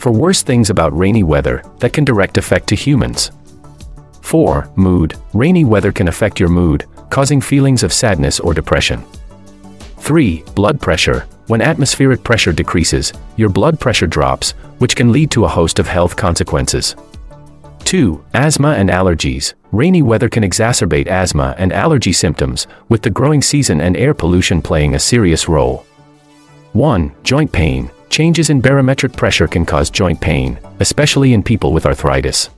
for worse things about rainy weather that can direct effect to humans. 4. Mood. Rainy weather can affect your mood, causing feelings of sadness or depression. 3. Blood pressure. When atmospheric pressure decreases, your blood pressure drops, which can lead to a host of health consequences. 2. Asthma and allergies. Rainy weather can exacerbate asthma and allergy symptoms, with the growing season and air pollution playing a serious role. 1. Joint pain. Changes in barometric pressure can cause joint pain, especially in people with arthritis.